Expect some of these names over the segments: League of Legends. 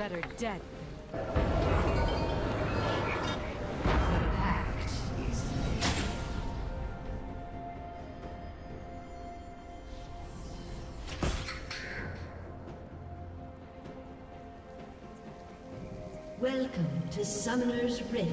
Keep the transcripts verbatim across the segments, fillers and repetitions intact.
better dead. Welcome to Summoner's Rift.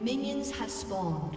Minions have spawned.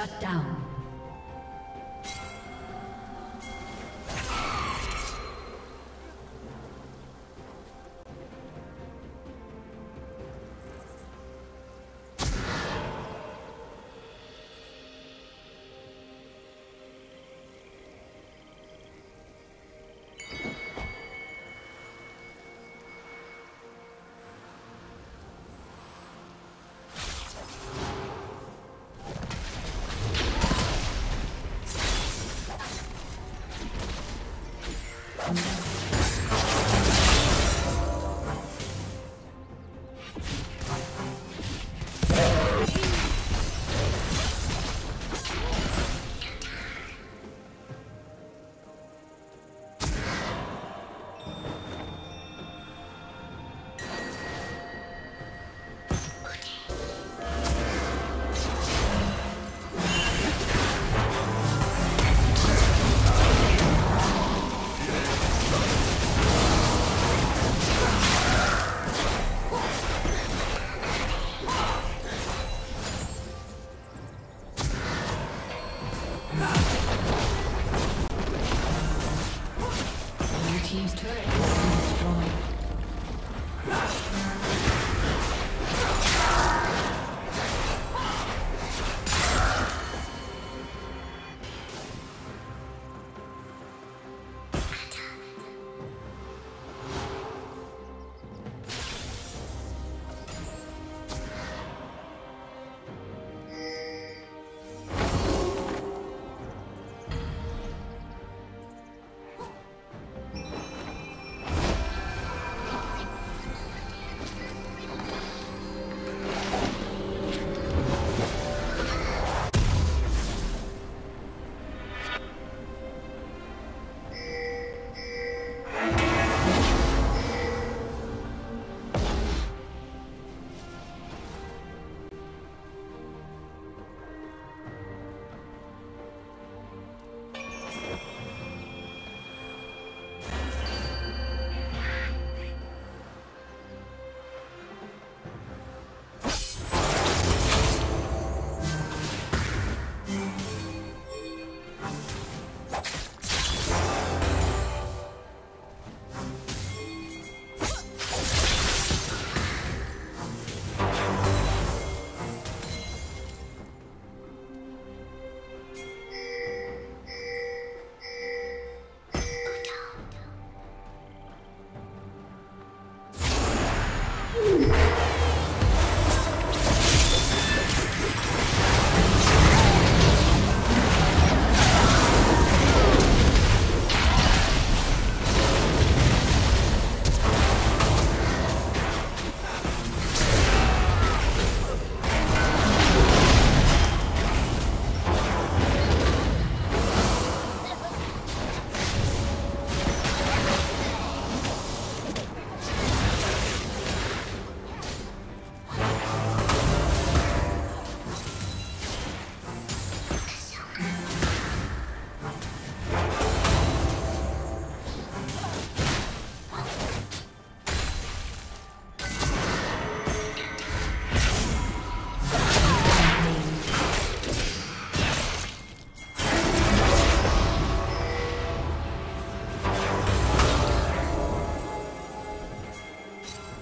Shut down.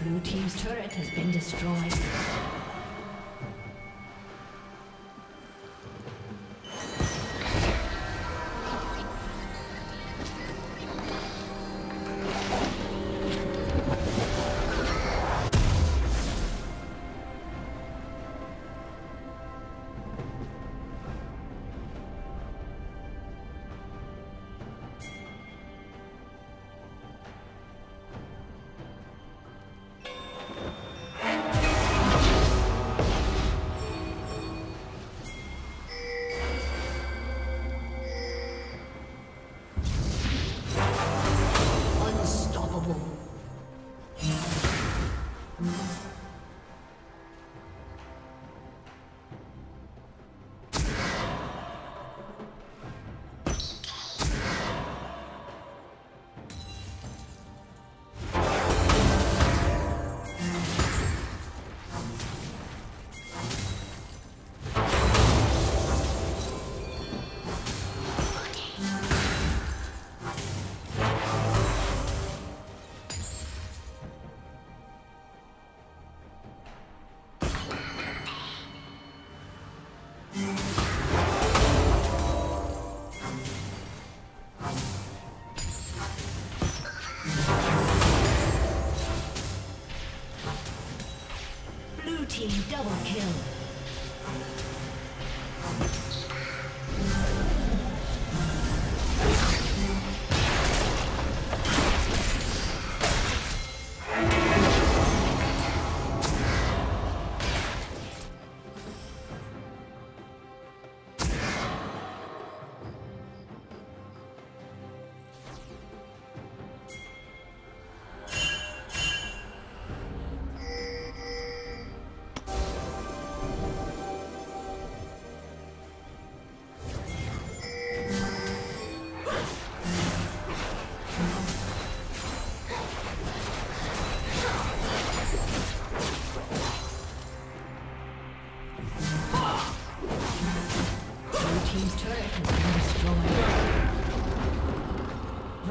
Blue team's turret has been destroyed.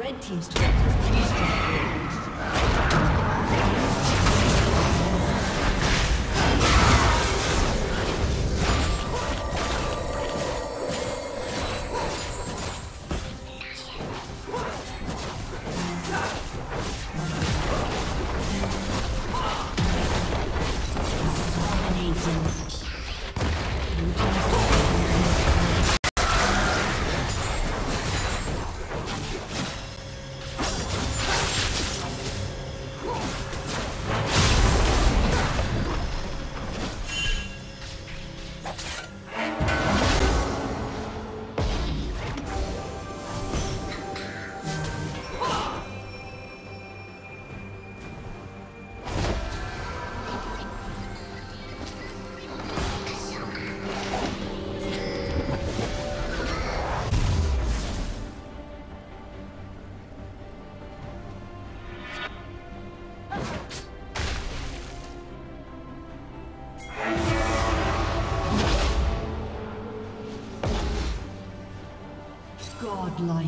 Red team's turret has been destroyed. Like.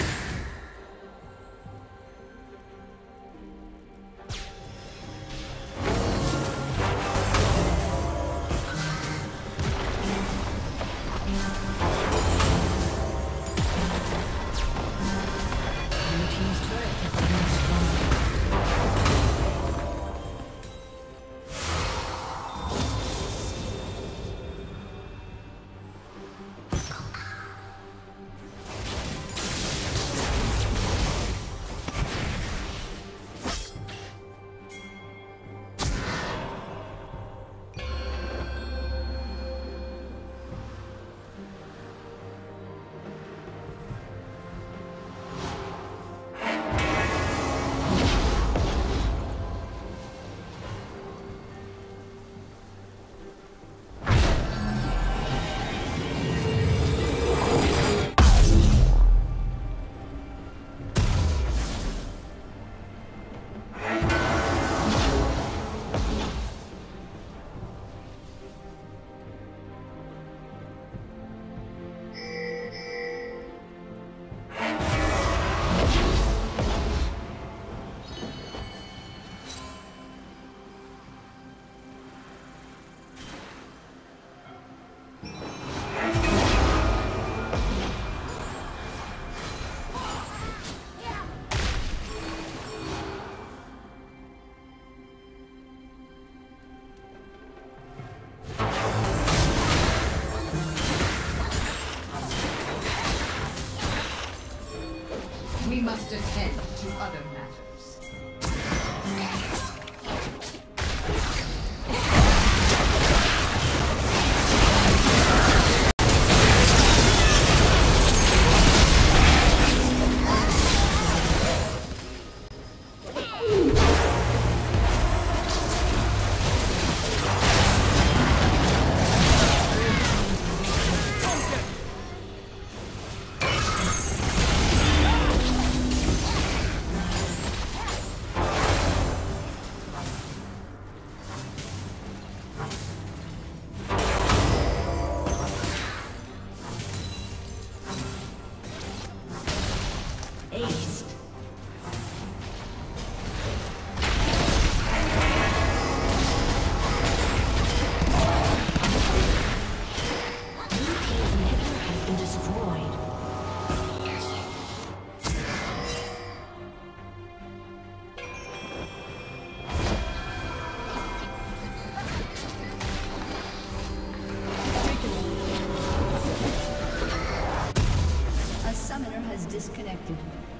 Attend to other matters. Disconnected.